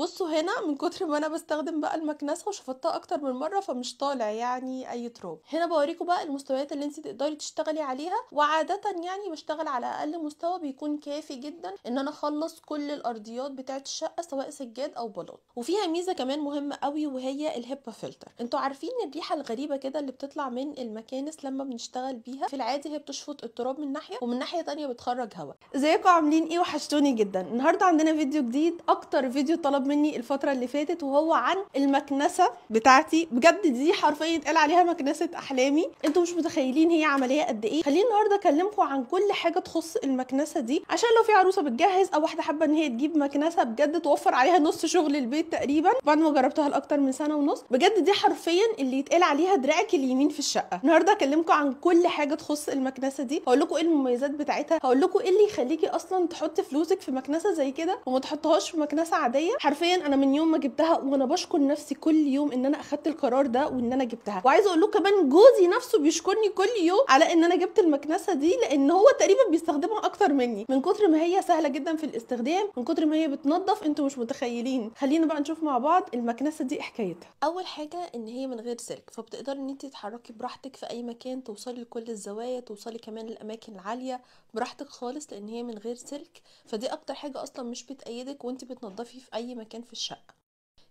بصوا هنا من كتر ما انا بستخدم بقى المكنسه وشفطتها اكتر من مره فمش طالع يعني اي تراب. هنا بوريكم بقى المستويات اللي انت تقدري تشتغلي عليها، وعاده يعني بشتغل على اقل مستوى بيكون كافي جدا ان انا اخلص كل الارضيات بتاعه الشقه سواء سجاد او بلاط. وفيها ميزه كمان مهمه قوي وهي الهيبا فلتر. انتوا عارفين الريحه الغريبه كده اللي بتطلع من المكانس لما بنشتغل بيها؟ في العادي هي بتشفط التراب من ناحيه ومن ناحيه ثانيه بتخرج هواء. ازيكم عاملين ايه؟ وحشتوني جدا. النهارده عندنا فيديو جديد، اكتر فيديو طلب مني الفتره اللي فاتت، وهو عن المكنسه بتاعتي. بجد دي حرفيا يتقال عليها مكنسه احلامي، انتوا مش متخيلين هي عمليه قد ايه. خليني النهارده اكلمكم عن كل حاجه تخص المكنسه دي، عشان لو في عروسه بتجهز او واحده حابه ان هي تجيب مكنسه بجد توفر عليها نص شغل البيت تقريبا، بعد ما جربتها لاكتر من سنه ونص. بجد دي حرفيا اللي يتقال عليها دراعك اليمين في الشقه. النهارده اكلمكم عن كل حاجه تخص المكنسه دي، هقول لكم ايه المميزات بتاعتها، هقول لكم ايه اللي يخليكي اصلا تحطي فلوسك في مكنسه زي كده وما تحطهاش في مكنسه عاديه. حرفيا انا من يوم ما جبتها وانا بشكر نفسي كل يوم ان انا اخدت القرار ده وان انا جبتها. وعايزه اقول لكم كمان جوزي نفسه بيشكرني كل يوم على ان انا جبت المكنسه دي، لان هو تقريبا بيستخدمها اكتر مني من كتر ما هي سهله جدا في الاستخدام، من كتر ما هي بتنظف انتوا مش متخيلين. خلينا بقى نشوف مع بعض المكنسه دي حكايتها. اول حاجه ان هي من غير سلك، فبتقدري ان انت تتحركي براحتك في اي مكان، توصلي لكل الزوايا، توصلي كمان للاماكن العاليه براحتك خالص، لان هي من غير سلك. فدي اكتر حاجه اصلا مش بتأيدك وانت بتنظفي في اي مكان في الشقه.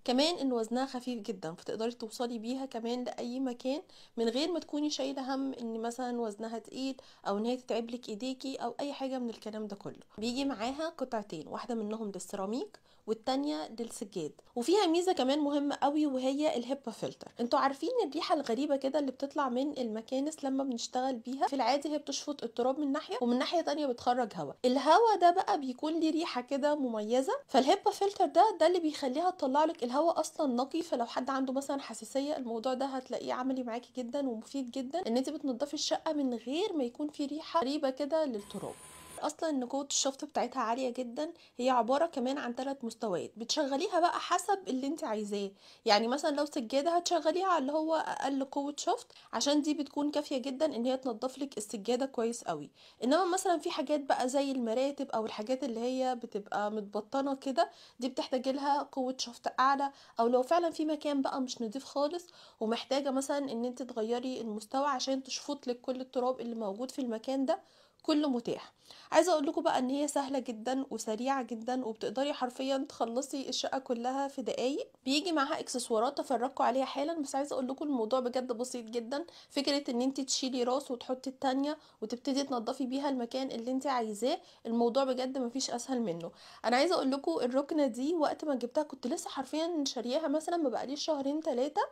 كمان ان وزنها خفيف جدا، فتقدري توصلي بيها كمان لاي مكان من غير ما تكوني شايله هم ان مثلا وزنها تقيل او ان هي تتعب لك ايديكي او اي حاجه من الكلام ده كله. بيجي معاها قطعتين، واحده منهم للسيراميك والتانيه للسجاد. وفيها ميزه كمان مهمه قوي وهي الهيبا فلتر. انتوا عارفين الريحه الغريبه كده اللي بتطلع من المكانس لما بنشتغل بيها؟ في العادي هي بتشفط التراب من ناحيه ومن ناحيه ثانيه بتخرج هواء. الهواء ده بقى بيكون ليه ريحه كده مميزه، فالهيبا فلتر ده اللي بيخليها تطلع لك الهواء اصلا نقي. فلو حد عنده مثلا حساسيه الموضوع ده هتلاقيه عملي معاكي جدا ومفيد جدا، ان انت بتنضفي الشقه من غير ما يكون في ريحه غريبه كده للتراب. اصلا ان قوه الشفط بتاعتها عاليه جدا. هي عباره كمان عن 3 مستويات، بتشغليها بقى حسب اللي انت عايزاه. يعني مثلا لو سجاده هتشغليها على اللي هو اقل قوه شفط، عشان دي بتكون كافيه جدا ان هي تنضف لك السجاده كويس قوي. انما مثلا في حاجات بقى زي المراتب او الحاجات اللي هي بتبقى متبطنه كده، دي بتحتاج لها قوه شفط اعلى، او لو فعلا في مكان بقى مش نضيف خالص ومحتاجه مثلا ان انت تغيري المستوى عشان تشفط لك كل التراب اللي موجود في المكان ده، كله متاح. عايزه اقول لكم بقى ان هي سهله جدا وسريعه جدا، وبتقدري حرفيا تخلصي الشقه كلها في دقايق. بيجي معاها اكسسوارات افرجكم عليها حالا، بس عايزه اقول لكم الموضوع بجد بسيط جدا. فكره ان انت تشيلي راس وتحطي الثانيه وتبتدي تنظفي بيها المكان اللي انت عايزاه، الموضوع بجد مفيش اسهل منه. انا عايزه اقول لكم الركنه دي وقت ما جبتها كنت لسه حرفيا شارياها مثلا ما بقاليش 2 3 شهور،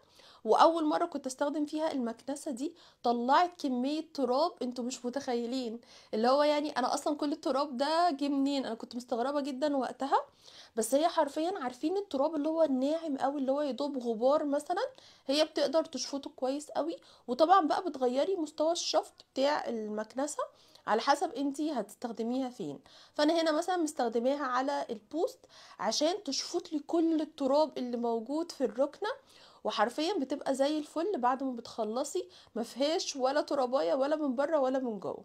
واول مره كنت استخدم فيها المكنسه دي طلعت كميه تراب انتوا مش متخيلين، اللي هو يعني انا اصلا كل التراب ده جه منين؟ انا كنت مستغربه جدا وقتها. بس هي حرفيا عارفين التراب اللي هو الناعم قوي اللي هو يدوب غبار مثلا، هي بتقدر تشفطه كويس قوي. وطبعا بقى بتغيري مستوى الشفط بتاع المكنسه على حسب انتي هتستخدميها فين. فانا هنا مثلا مستخدماها على البوست عشان تشفط لي كل التراب اللي موجود في الركنه، وحرفيا بتبقى زي الفل بعد ما بتخلصي، ما فيهاش ولا ترابايه ولا من بره ولا من جوه.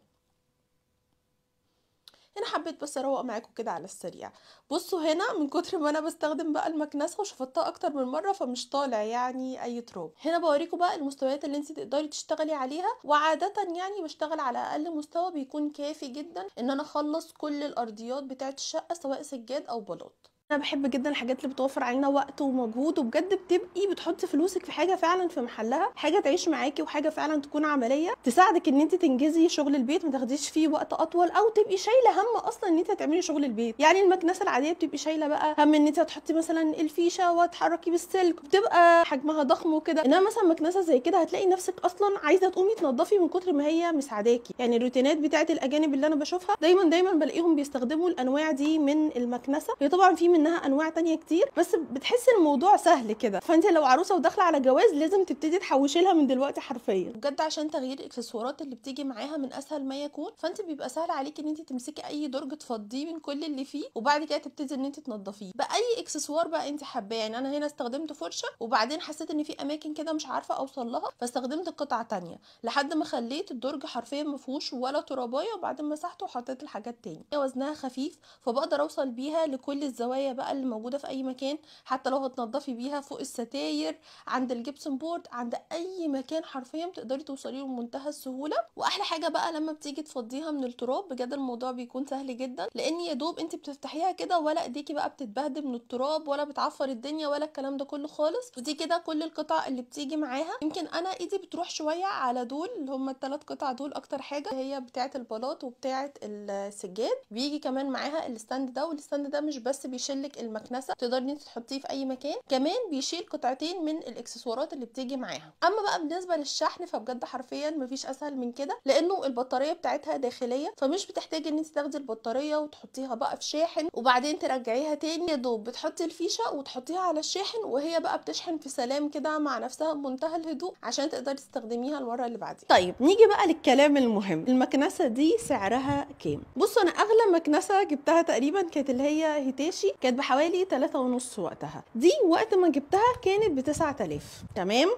هنا حبيت بس اروق معاكم كده على السريع. بصوا هنا من كتر ما انا بستخدم بقى المكنسه وشفطتها اكتر من مره فمش طالع يعني اي تراب. هنا بوريكم بقى المستويات اللي انت تقدري تشتغلي عليها، وعاده يعني بشتغل على اقل مستوى بيكون كافي جدا ان انا اخلص كل الارضيات بتاعه الشقه سواء سجاد او بلاط. انا بحب جدا الحاجات اللي بتوفر علينا وقت ومجهود، وبجد بتبقي بتحطي فلوسك في حاجه فعلا في محلها، حاجه تعيش معاكي وحاجه فعلا تكون عمليه تساعدك ان انت تنجزي شغل البيت، ما تاخديش فيه وقت اطول او تبقي شايله هم اصلا ان انت هتعملي شغل البيت. يعني المكنسه العاديه بتبقي شايله بقى هم ان انت هتحطي مثلا الفيشه وتحركي بالسلك، بتبقى حجمها ضخم وكده. انما مثلا مكنسه زي كده هتلاقي نفسك اصلا عايزه تقومي تنظفي من كتر ما هي مساعداكي. يعني الروتينات بتاعه الاجانب اللي انا بشوفها دايما بلاقيهم بيستخدموا الانواع دي من المكنسه. هي طبعا في منها انواع تانية كتير، بس بتحس الموضوع سهل كده. فانت لو عروسه وداخله على جواز لازم تبتدي تحوشي لها من دلوقتي حرفيا بجد، عشان تغيير الاكسسوارات اللي بتيجي معاها من اسهل ما يكون. فانت بيبقى سهل عليكي ان انت تمسكي اي درج تفضيه من كل اللي فيه، وبعد كده تبتدي ان انت تنضفيه باي اكسسوار بقى انت حباه. يعني انا هنا استخدمت فرشه، وبعدين حسيت ان في اماكن كده مش عارفه اوصل لها، فاستخدمت قطعه تانية لحد ما خليت الدرج حرفيا ما فيهوش ولا ترابايه، وبعدين مسحته وحطيت الحاجات تاني. وزنها خفيف فبقدر اوصل بيها لكل الزوايا الخلايا بقى اللي موجوده في اي مكان، حتى لو هتنضفي بيها فوق الستاير، عند الجبسن بورد، عند اي مكان حرفيا بتقدري توصلي له بمنتهى السهوله. واحلى حاجه بقى لما بتيجي تفضيها من التراب، بجد الموضوع بيكون سهل جدا، لان يا دوب انت بتفتحيها كده ولا ايديكي بقى بتتبهدل من التراب ولا بتعفر الدنيا ولا الكلام ده كله خالص. ودي كده كل القطع اللي بتيجي معاها. يمكن انا ايدي بتروح شويه على دول، اللي هم الثلاث قطع دول اكتر حاجه، هي بتاعه البلاط وبتاعه السجاد. بيجي كمان معاها الستاند ده، والستاند ده مش بس بيشيلك المكنسه، تقدري انت تحطيه في اي مكان، كمان بيشيل قطعتين من الاكسسوارات اللي بتيجي معاها. اما بقى بالنسبه للشحن فبجد حرفيا مفيش اسهل من كده، لانه البطاريه بتاعتها داخليه، فمش بتحتاجي ان انت تاخدي البطاريه وتحطيها بقى في شاحن وبعدين ترجعيها تاني، يا دوب بتحطي الفيشه وتحطيها على الشاحن وهي بقى بتشحن في سلام كده مع نفسها بمنتهى الهدوء، عشان تقدري تستخدميها المره اللي بعديها. طيب نيجي بقى للكلام المهم، المكنسه دي سعرها كام؟ بصوا انا اغلى مكنسه جبتها تقريبا كانت اللي هي هيتاشي، كانت بحوالي 3.5 وقتها. دي وقت ما جبتها كانت ب 9000، تمام؟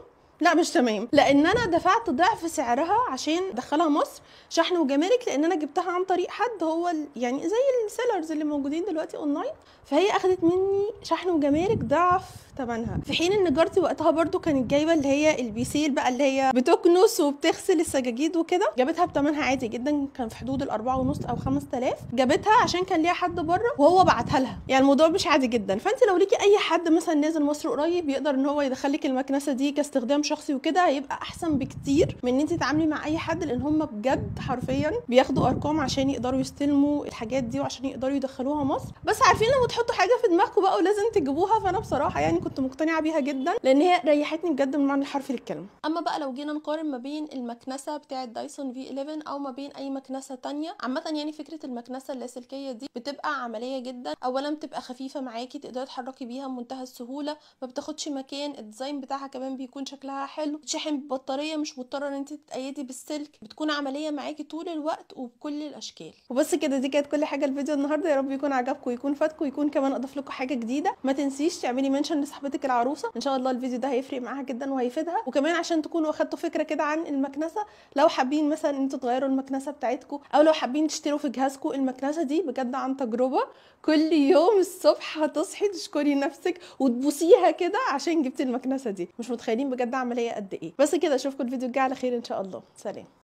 لا مش تمام، لان انا دفعت ضعف سعرها عشان ادخلها مصر شحن وجمارك، لان انا جبتها عن طريق حد هو يعني زي السيلرز اللي موجودين دلوقتي اونلاين، فهي اخدت مني شحن وجمارك ضعف ثمنها. في حين ان جارتي وقتها برده كانت جايبه اللي هي البيسيل بقى، اللي هي بتكنس وبتغسل السجاجيد وكده، جابتها بثمنها عادي جدا، كان في حدود ال4.5 او 5000، جابتها عشان كان ليها حد بره وهو بعتها لها. يعني الموضوع مش عادي جدا. فانت لو ليكي اي حد مثلا نازل مصر قريب يقدر ان هو يدخلك المكنسه دي كاستخدام شخصي وكده، هيبقى احسن بكتير من ان انت تتعاملي مع اي حد، لان هم بجد حرفيا بياخدوا ارقام عشان يقدروا يستلموا الحاجات دي وعشان يقدروا يدخلوها مصر. بس عارفين لما تحطوا حاجه في دماغكم بقى ولازم تجيبوها، فانا بصراحه يعني كنت مقتنعه بيها جدا، لان هي ريحتني بجد بالمعنى الحرفي للكلمه. اما بقى لو جينا نقارن ما بين المكنسه بتاعه دايسون V11 او ما بين اي مكنسه ثانيه عامه، يعني فكره المكنسه اللاسلكيه دي بتبقى عمليه جدا. اولا بتبقى خفيفه معاكي، تقدري تتحركي بيها بمنتهى السهوله، ما بتاخدش مكان، الديزاين بتاعها كمان بيكون شكلها حلو، بتشحن ببطاريه مش مضطره ان انت تتقيدي بالسلك، بتكون عمليه معاكي طول الوقت وبكل الاشكال. وبس كده دي كانت كل حاجه الفيديو النهارده، يا رب يكون عجبكم ويكون فاتكم ويكون كمان اضاف لكم حاجه جديده. ما تنسيش تعملي منشن لصاحبتك العروسه، ان شاء الله الفيديو ده هيفرق معاها جدا وهيفيدها. وكمان عشان تكونوا اخدتوا فكره كده عن المكنسه، لو حابين مثلا انتوا تغيروا المكنسه بتاعتكم، او لو حابين تشتروا في جهازكم المكنسه دي، بجد عن تجربه كل يوم الصبح هتصحي تشكري نفسك وتبوسيها كده عشان جبتي المكنسه دي، مش متخيلين بجد عمليه قد ايه. بس كده اشوفكم الفيديو الجاي على خير ان شاء الله، سلام.